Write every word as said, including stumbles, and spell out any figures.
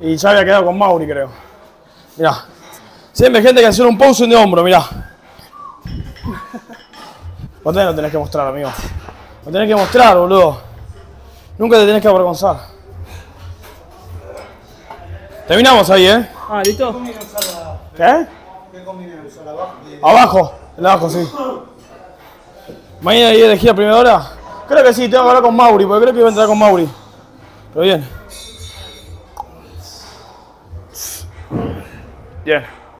Y ya había quedado con Mauri, creo. Mirá. Siempre hay gente que hace un posing de hombro, mirá. Vos tenés, no tenés que mostrar, amigo. Lo tenés que mostrar, boludo. Nunca te tenés que avergonzar. Terminamos ahí, ¿eh? Ah, ¿listo? ¿Qué? ¿Qué conviene usar abajo? Abajo, el abajo, sí. Mañana hay elegida primera hora. Creo que sí, tengo que hablar con Mauri, porque creo que iba a entrar con Mauri. Pero bien. Bien.